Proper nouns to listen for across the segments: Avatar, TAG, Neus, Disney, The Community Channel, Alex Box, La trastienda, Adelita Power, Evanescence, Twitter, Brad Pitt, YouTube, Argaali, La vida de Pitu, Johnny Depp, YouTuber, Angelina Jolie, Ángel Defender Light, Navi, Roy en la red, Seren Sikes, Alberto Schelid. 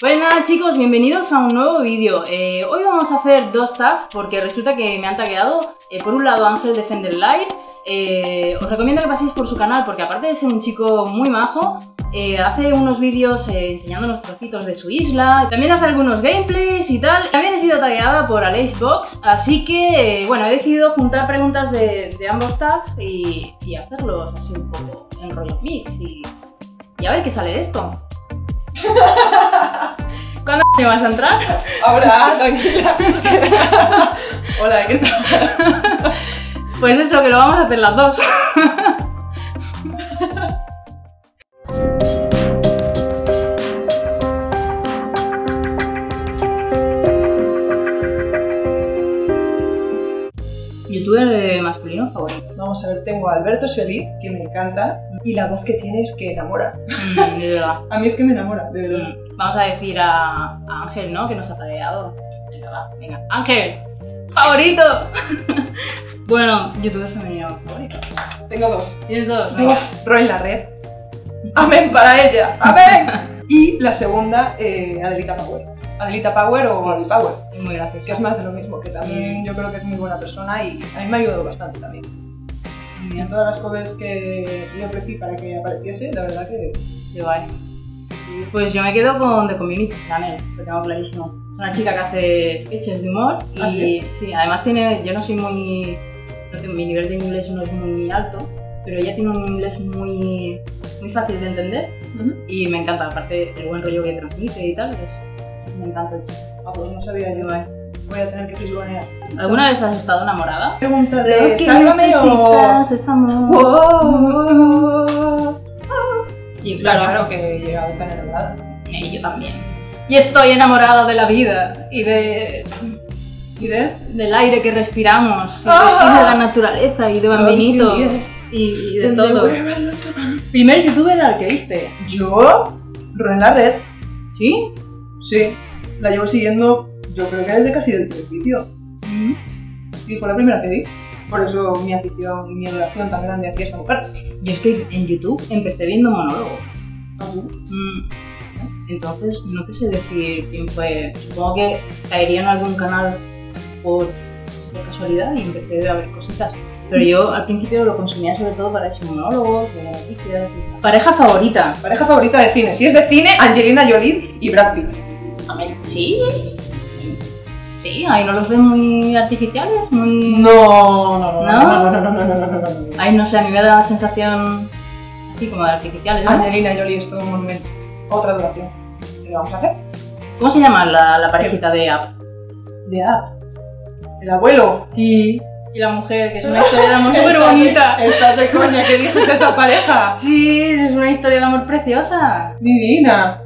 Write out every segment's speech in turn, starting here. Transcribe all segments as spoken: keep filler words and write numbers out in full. Pues nada chicos, bienvenidos a un nuevo vídeo. Eh, hoy vamos a hacer dos tags porque resulta que me han tagueado eh, por un lado Ángel Defender Light. Eh, os recomiendo que paséis por su canal porque aparte de ser un chico muy majo, eh, hace unos vídeos eh, enseñándonos trocitos de su isla, también hace algunos gameplays y tal. También he sido tagueada por Alex Box, así que eh, bueno, he decidido juntar preguntas de, de ambos tags y, y hacerlos así un poco en rollo mix y, y a ver qué sale de esto. ¿Cuándo te vas a entrar? Ahora, tranquila. Hola, ¿qué tal? Pues eso, que lo vamos a hacer las dos. ¿Youtuber masculino favorito? Vamos a ver, tengo a Alberto Schelid, que me encanta, y la voz que tiene es que enamora. Mm, de verdad. A mí es que me enamora, de verdad. Mm. Vamos a decir a, a Ángel, ¿no? Que nos ha tagueado. Venga, va, venga. ¡Ángel! ¡Favorito! Bueno, youtuber femenino favorito. Tengo dos. ¿Tienes dos? Venga. Dos. Roy en la red. ¡Amén para ella! ¡Amén! Y la segunda, eh, Adelita Power. Adelita Power o Body sí, Power. Es muy graciosa. Que es más de lo mismo, que también mm. yo creo que es muy buena persona y a mí me ha ayudado bastante también. Y en todas las covers que yo ofrecí para que apareciese, la verdad que qué guay. Pues yo me quedo con The Community Channel, lo tengo clarísimo. Es una chica que hace sketches de humor y ah, ¿sí? Sí, además tiene, yo no soy muy, no tengo, mi nivel de inglés no es muy alto, pero ella tiene un inglés muy, muy fácil de entender uh-huh. y me encanta, aparte el buen rollo que transmite y tal, pues me encanta el chico. Ah, pues no sabía yo, eh. Voy a tener que fisgonear. ¿Alguna vez has estado enamorada? Pregunta de sálvame o... Sí, claro, claro que he llegado a estar enamorada. Y yo también. Y estoy enamorada de la vida y de... ¿Y de? Del aire que respiramos, oh. y de la naturaleza, y de Bambinito, oh, sí, y, y de todo. ¿Primer youtuber al que viste? ¿Yo? Roy en la red. ¿Sí? Sí, la llevo siguiendo... Yo creo que desde casi el principio. Mm-hmm. Y fue la primera que vi. Por eso mi afición y mi adoración tan grande hacia esa mujer. Yo es que en YouTube empecé viendo monólogos. ¿Ah, sí? Mm. Entonces no te sé decir quién fue. Supongo que caería en algún canal por, por casualidad y empecé a ver cositas. Pero yo al principio lo consumía sobre todo para ese monólogo, para noticias. Pareja favorita. Pareja favorita de cine. Si es de cine, Angelina Jolie y Brad Pitt. A ver, sí. Sí. Sí, ahí no los ven muy artificiales, muy... No, no, no, no, no, no, no, no, no, no, no. Ay, no sé, a mí me da la sensación así como de artificiales. ¿No? Angelina Jolie es todo un monumento. Otra duración. ¿Qué vamos a hacer? ¿Cómo se llama la, la parejita de App? ¿De App? ¿El abuelo? Sí. Y la mujer, que es una historia de amor súper bonita. Estás de coña, ¿qué dices de esa pareja? Sí, es una historia de amor preciosa. Divina.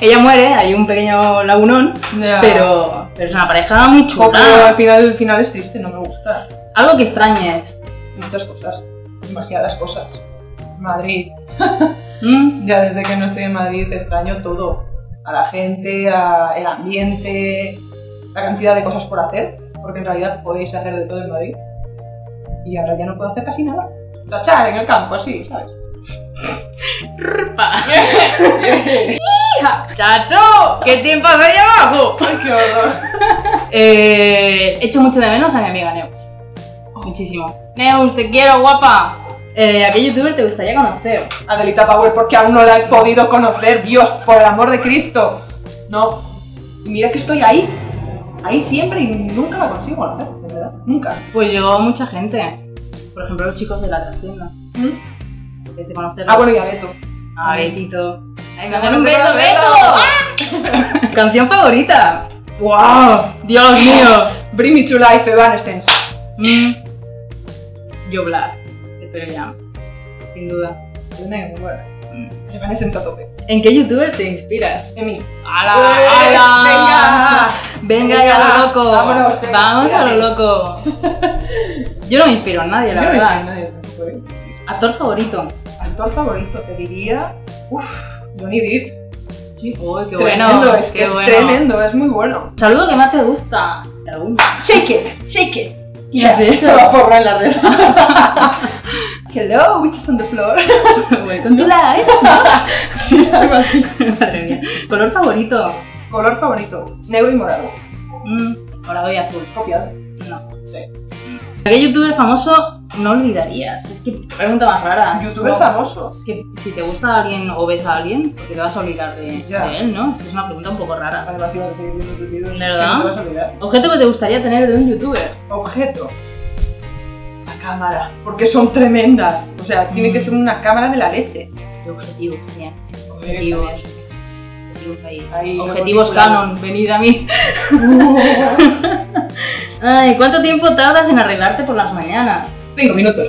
Ella muere, hay un pequeño lagunón, yeah. pero, pero es una pareja muy chula. Pero al final, el final es triste, no me gusta. Algo que extrañes. Muchas cosas, demasiadas cosas. Madrid. ¿Mm? Ya desde que no estoy en Madrid extraño todo. A la gente, a el ambiente, la cantidad de cosas por hacer. Porque en realidad podéis hacer de todo en Madrid. Y ahora ya no puedo hacer casi nada. Tachar en el campo, así, ¿sabes? ¡Hija! ¡Chacho! ¡Qué tiempo hace ahí abajo! ¡Ay, qué horror! Eh, echo mucho de menos a mi amiga Neus. Muchísimo. Neus, te quiero, guapa. Eh, ¿A qué youtuber te gustaría conocer? Adelita Power, porque aún no la he podido conocer. Dios, por el amor de Cristo. No. Mira que estoy ahí. Ahí siempre y nunca la consigo conocer, de verdad. Nunca. Pues yo, mucha gente. Por ejemplo, los chicos de La Trastienda. ¿Mm? Ah, bueno, y a Beto. A Betito. ¡Ay, me dan un beso, beso! ¡Ah! ¿Canción favorita? ¡Wow! ¡Dios mío! Bring Me to Life, Evanescence. Mm. Yo, Black. Espero ya. Sin duda. Yo me muero. Evanescence a tope. ¿En qué youtuber te inspiras? En mí. ¡Hala! ¡Hala! ¡Venga! ¡Venga ya lo loco! Vámonos, venga, ¡Vamos a lo loco! Yo no me inspiro a nadie, la Yo verdad. No me inspiro a nadie, tampoco. ¿Actor favorito? Actor favorito, te diría... Uff, Johnny Depp. Sí, oh, qué bueno. Tremendo, es que es bueno. Tremendo, es muy bueno. Saludo que más te gusta. Shake it, shake it. Y la de eso va a borrar la red. hello, witches on the floor. Welcome to life. Sí, algo así. Madre mía. ¿Color favorito? Color favorito, negro y morado. Mm, morado y azul. Copiado. No. Sí. ¿A qué youtuber famoso no olvidarías? Es que pregunta más rara. ¿Youtuber no, famoso? Que si te gusta alguien o ves a alguien, porque te vas a olvidar de, de él, ¿no? Es una pregunta un poco rara. Además, si vas a seguir viendo tus ¿verdad? ¿Objeto que te gustaría tener de un youtuber? Objeto. La cámara. Porque son tremendas. O sea, mm. tiene que ser una cámara de la leche. De objetivos, bien. Objetivos. Objetivos ahí. Ahí objetivos canon, venid a mí. Uh. Ay, ¿cuánto tiempo tardas en arreglarte por las mañanas? Cinco minutos.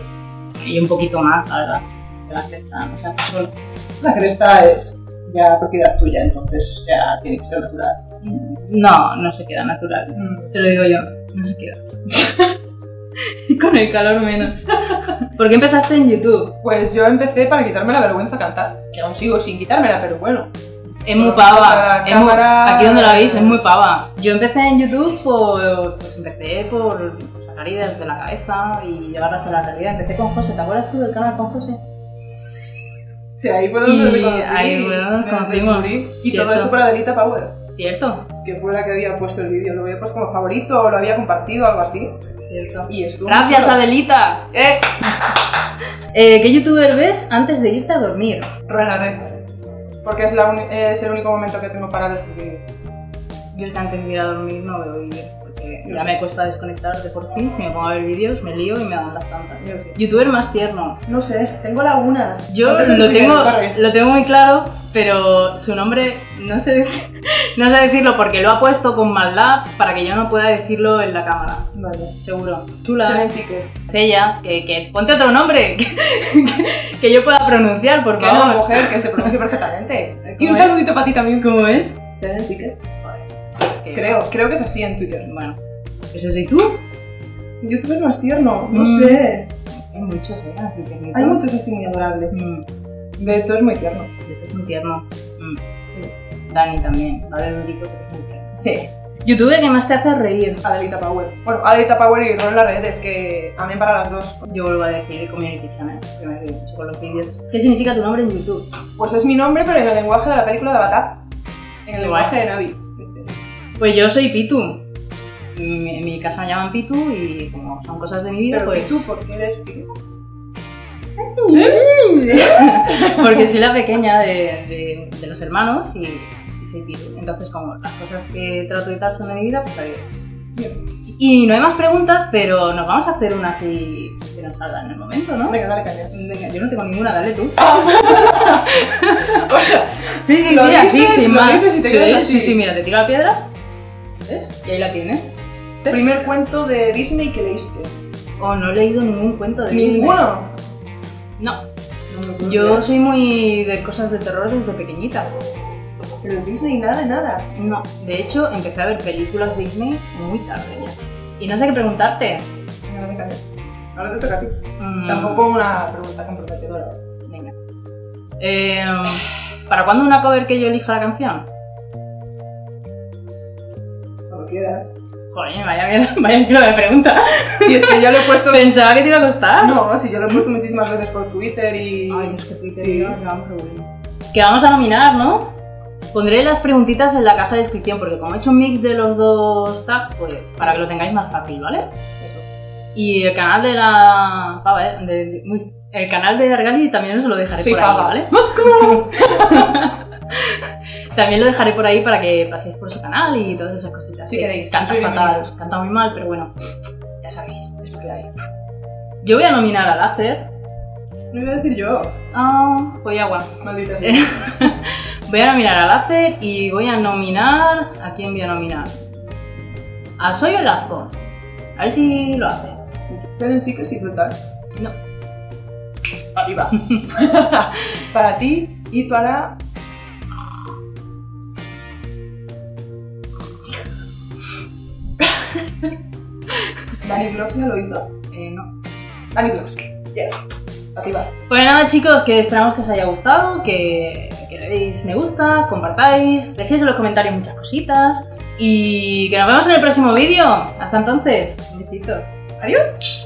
Y un poquito más, la verdad. La cresta, no sea, solo. La cresta es ya propiedad tuya, entonces ya tiene que ser natural. No, no se queda natural. Mm. Te lo digo yo, no se queda. Y con el calor menos. ¿Por qué empezaste en YouTube? Pues yo empecé para quitarme la vergüenza a cantar, que aún sigo sin quitármela, pero bueno. Es muy pava, es muy, aquí donde la veis es muy pava. Yo empecé en YouTube por, pues empecé por sacar ideas de la cabeza y llevarlas a la realidad. Empecé con José, ¿te acuerdas tú del canal con José? Sí, ahí fue donde me conocí, ahí fue donde nos conocimos. Y todo esto por Adelita Power. Cierto. Que fue la que había puesto el vídeo, lo había puesto como favorito o lo había compartido, algo así. Cierto. Y estuvo. ¡Gracias, Adelita! ¿Eh? Eh, ¿Qué youtuber ves antes de irte a dormir? Roy en la red. Porque es, la es el único momento que tengo para subir. Yo el que antes de ir a dormir no veo vídeos, porque yo ya sí. me cuesta desconectar de por sí. Si me pongo a ver vídeos, me lío y me dan las tantas. Yo sí. ¿Youtuber más tierno? No sé, tengo lagunas. Yo lo tengo, lo tengo muy claro, pero su nombre no sé, decir, no sé decirlo porque lo ha puesto con maldad para que yo no pueda decirlo en la cámara. Vale. Seguro. Chula. Seren Sikes. Sella, que, que ponte otro nombre que, que, que yo pueda pronunciar, por favor. Que no, mujer, que se pronuncie perfectamente. Y un es? saludito para ti también, ¿cómo es? Seren Sikes. Es que creo, no. creo que es así en Twitter. Bueno, pues eso. ¿Y tú? Youtuber más tierno, no mm. sé. Hay muchos, ¿eh? Así que hay muchos así muy adorables. Mm. Beto es muy tierno. Beto es muy tierno. Mm. Sí. Dani también. Vale, Dorico es muy tierno. Sí. ¿Youtuber que más te hace reír? Adelita Power. Bueno, Adelita Power y Roy en la red, es que amén para las dos. Yo vuelvo a decir el Community Channel, que me he dicho con los vídeos. ¿Qué significa tu nombre en YouTube? Pues es mi nombre, pero en el lenguaje de la película de Avatar. En el lenguaje de Navi. Pues yo soy Pitu. Mi, mi casa me llaman Pitu y como son cosas de mi vida, pero pues... Pitu, ¿por qué eres Pitu? Porque soy la pequeña de, de, de los hermanos y... Entonces, como las cosas que trato de dar son de mi vida, pues ahí yeah. Y no hay más preguntas, pero nos vamos a hacer una así que nos salga en el momento, ¿no? Venga, dale, calla. Venga, yo no tengo ninguna, dale tú. O sea, sí, sí, sí, así, sin más. Sí, sí, sí, mira, te tiro la piedra, ¿ves? Y ahí la tienes. ¿Ves? Primer cuento de Disney que leíste. Oh, no he leído ningún cuento de Disney. ¿Ninguno? No. no yo soy muy de cosas de terror desde pequeñita. Pero Disney nada, nada. No, de hecho empecé a ver películas Disney muy tarde ya. Y no sé qué preguntarte. Venga, venga, venga. Ahora te toca a ti. Mm. Tampoco una pregunta comprometedora. Venga. Eh, ¿Para cuándo una cover que yo elija la canción? Cuando quieras. Joder, vaya mierda, vaya kilo de pregunta. Si es que yo lo he puesto... Pensaba que te iba a costar. No, si yo lo he puesto muchísimas veces por Twitter y... Ay, es que Twitter sí. Nos vamos revolviendo. Que vamos a nominar, ¿no? Pondré las preguntitas en la caja de descripción porque como he hecho un mix de los dos tags, pues para que lo tengáis más fácil, ¿vale? Eso. Y el canal de la... Ah, vale, de, de, muy... El canal de Argali también os lo dejaré sí, por pava. ahí, ¿vale? También lo dejaré por ahí para que paséis por su canal y todas esas cositas. Sí, queréis. Canta fatal, canta muy mal, pero bueno, ya sabéis, es lo que hay. Yo voy a nominar a Láser. No iba a decir yo. Ah, pues agua. Maldita sea. Voy a nominar a Láser y voy a nominar... ¿A quién voy a nominar? A Soy el Lazo. A ver si lo hace. ¿Seren Sikes y brutal? No. Arriba. Para ti y para... ¿Dani Vlogs ya lo hizo? Eh, no. Dani Vlogs. Yeah. Activa. Pues nada chicos, que esperamos que os haya gustado, que, que le deis me gusta, compartáis, dejéis en los comentarios muchas cositas y que nos vemos en el próximo vídeo. Hasta entonces, un besito. Adiós.